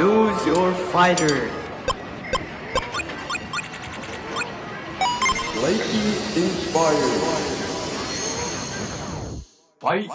Choose your fighter. Lightning inspired. Fight.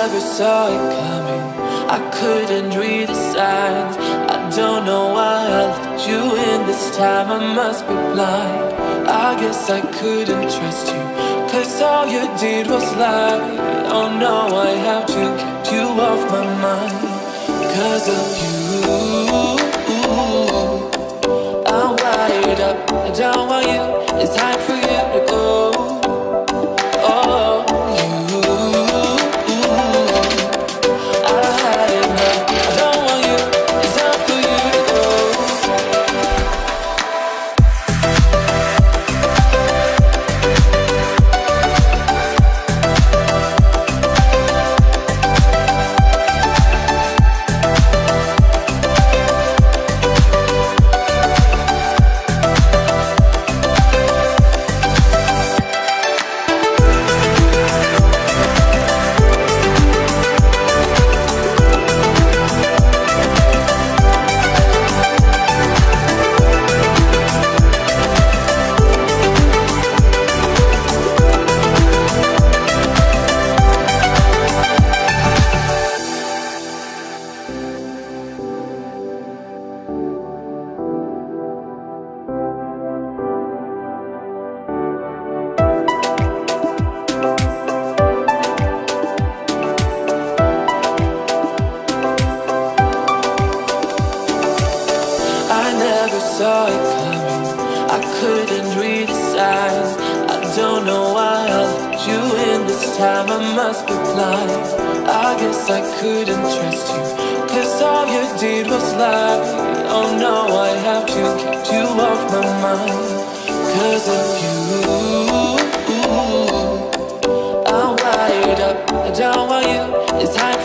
never saw it coming. I couldn't read the signs. I don't know why I let you in this time. I must be blind. I guess I couldn't trust you, 'cause all you did was lie. Oh no, I have to get you off my mind. 'Cause of you I'm wired up. I don't want you. It's time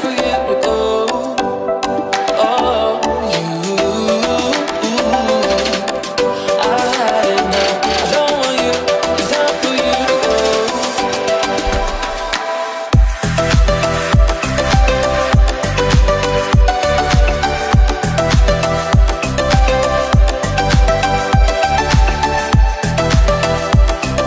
for you to go.